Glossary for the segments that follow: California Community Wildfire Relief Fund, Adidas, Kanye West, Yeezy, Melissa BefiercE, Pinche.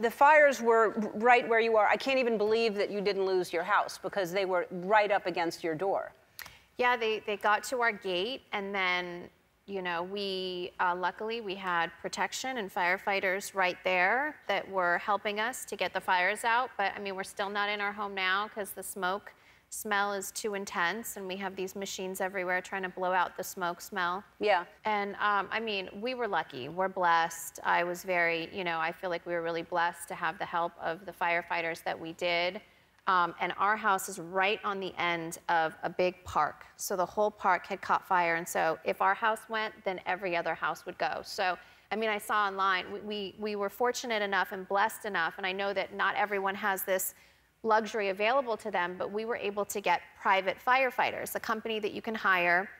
The fires were right where you are. I can't even believe that you didn't lose your house because they were right up against your door. Yeah, they got to our gate, and then, you know, we luckily we had protection and firefighters right there that were helping us to get the fires out. But I mean, we're still not in our home now because the smoke smell is too intense, and we have these machines everywhere trying to blow out the smoke smell. Yeah. And I mean, we were lucky. We're blessed. I was very, you know, I feel like we were really blessed to have the help of the firefighters that we did. And our house is right on the end of a big park. So the whole park had caught fire. And so if our house went, then every other house would go. So, I mean, I saw online, we were fortunate enough and blessed enough. And I know that not everyone has this luxury available to them, but we were able to get private firefighters, a company that you can hire,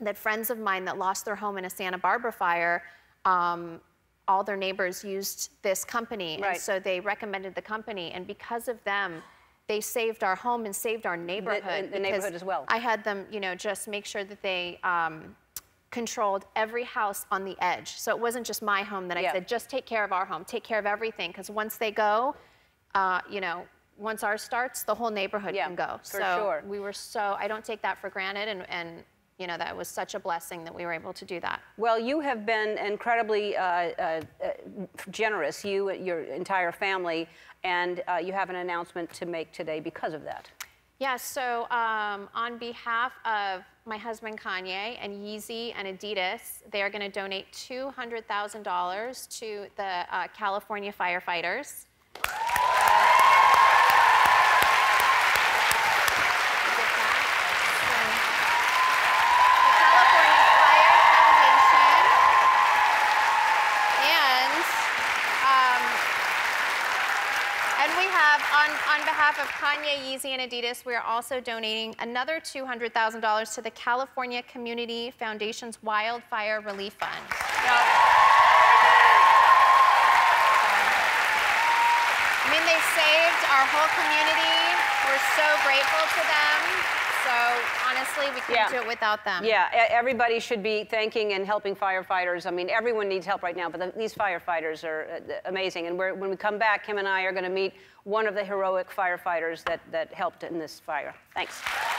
that friends of mine that lost their home in a Santa Barbara fire, all their neighbors used this company. Right. And so they recommended the company. And because of them, they saved our home and saved our neighborhood. The neighborhood as well. I had them, you know, just make sure that they controlled every house on the edge. So it wasn't just my home that I said, just take care of our home, take care of everything. Because once they go, you know, once ours starts, the whole neighborhood can go. So we were so, I don't take that for granted. And you know, that was such a blessing that we were able to do that. Well, you have been incredibly generous, you and your entire family, and you have an announcement to make today because of that. Yeah, so on behalf of my husband Kanye and Yeezy and Adidas, they are gonna donate $200,000 to the California firefighters. On behalf of Kanye, Yeezy, and Adidas, we are also donating another $200,000 to the California Community Foundation's Wildfire Relief Fund. I mean, they saved our whole community. We're so grateful to them. So honestly, we couldn't do it without them. Yeah, everybody should be thanking and helping firefighters. I mean, everyone needs help right now, but these firefighters are amazing. And when we come back, Kim and I are going to meet one of the heroic firefighters that helped in this fire. Thanks.